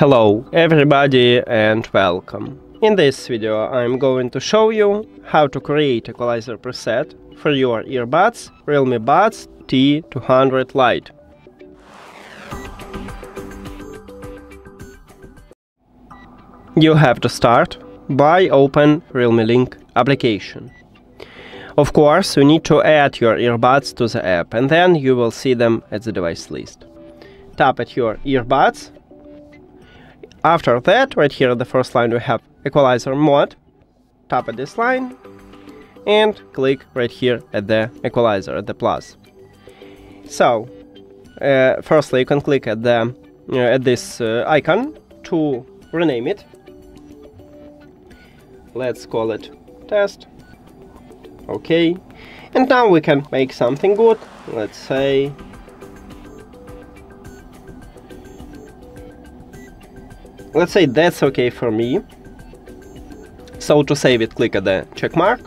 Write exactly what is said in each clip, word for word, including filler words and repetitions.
Hello everybody and welcome. In this video I'm going to show you how to create equalizer preset for your earbuds Realme Buds T two hundred Lite. You have to start by open Realme Link application. Of course you need to add your earbuds to the app and then you will see them at the device list. Tap at your earbuds. After that, right here at the first line, we have Equalizer mode. Tap at this line and click right here at the Equalizer, at the plus. So, uh, firstly, you can click at the uh, at this uh, icon to rename it. Let's call it test. Okay. And now we can make something good. Let's say Let's say that's okay for me. So to save it, click at the check mark.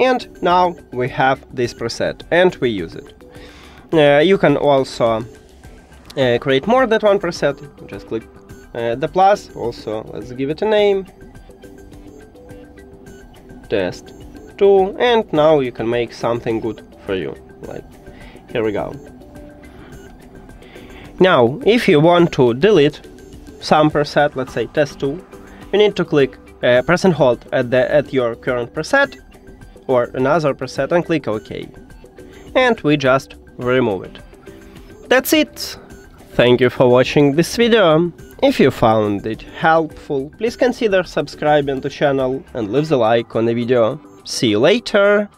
And now we have this preset and we use it. Uh, you can also uh, create more than one preset. Just click uh, the plus. Also, let's give it a name. test two. And now you can make something good for you. Like, here we go. Now, if you want to delete some preset, let's say test two, you need to click uh, press and hold at the at your current preset or another preset and click OK, and we just remove it. That's it. Thank you for watching this video. If you found it helpful, please consider subscribing to the channel and leave the like on the video. See you later.